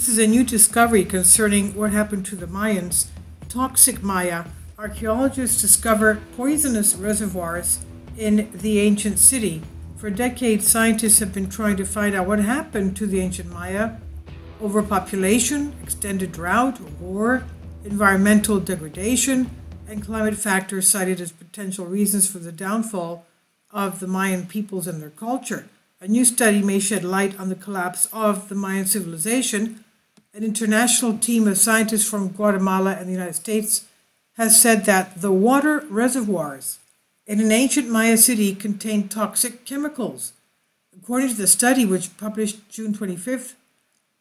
This is a new discovery concerning what happened to the Mayans. Toxic Maya. Archaeologists discover poisonous reservoirs in the ancient city. For decades, scientists have been trying to find out what happened to the ancient Maya. Overpopulation, extended drought, war, environmental degradation, and climate factors cited as potential reasons for the downfall of the Mayan peoples and their culture. A new study may shed light on the collapse of the Mayan civilization. An international team of scientists from Guatemala and the United States has said that the water reservoirs in an ancient Maya city contain toxic chemicals. According to the study, which published June 25th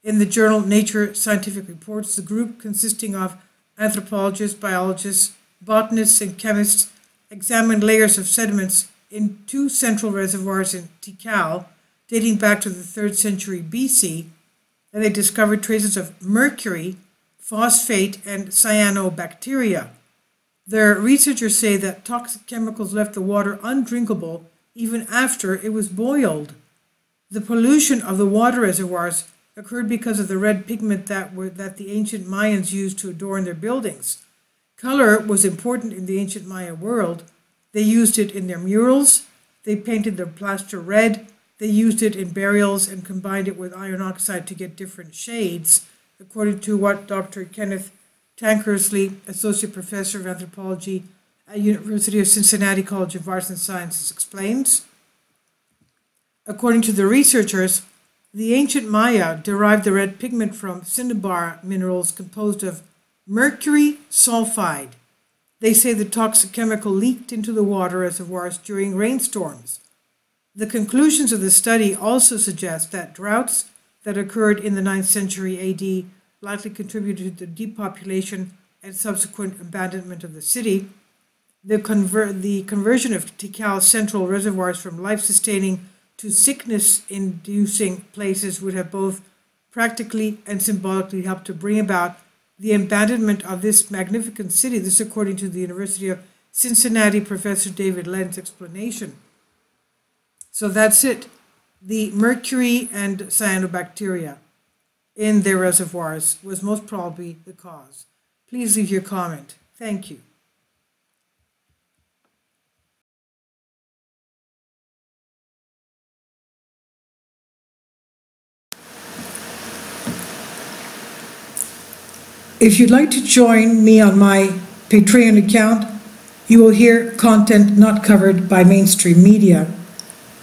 in the journal Nature Scientific Reports, the group consisting of anthropologists, biologists, botanists, and chemists examined layers of sediments in two central reservoirs in Tikal, dating back to the 3rd century BC, and they discovered traces of mercury, phosphate, and cyanobacteria. Their researchers say that toxic chemicals left the water undrinkable even after it was boiled. The pollution of the water reservoirs occurred because of the red pigment that the ancient Mayans used to adorn their buildings. Color was important in the ancient Maya world. They used it in their murals, they painted their plaster red, they used it in burials and combined it with iron oxide to get different shades, according to what Dr. Kenneth Tankersley, Associate Professor of Anthropology at University of Cincinnati College of Arts and Sciences, explains. According to the researchers, the ancient Maya derived the red pigment from cinnabar minerals composed of mercury sulfide. They say the toxic chemical leaked into the water reservoirs during rainstorms. The conclusions of the study also suggest that droughts that occurred in the 9th century AD likely contributed to the depopulation and subsequent abandonment of the city. The conversion of Tikal's central reservoirs from life-sustaining to sickness-inducing places would have both practically and symbolically helped to bring about the abandonment of this magnificent city. This, according to the University of Cincinnati Professor David Lent's explanation. So that's it. The mercury and cyanobacteria in their reservoirs was most probably the cause. Please leave your comment. Thank you. If you'd like to join me on my Patreon account, you will hear content not covered by mainstream media.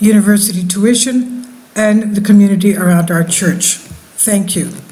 university tuition and the community around our church. Thank you.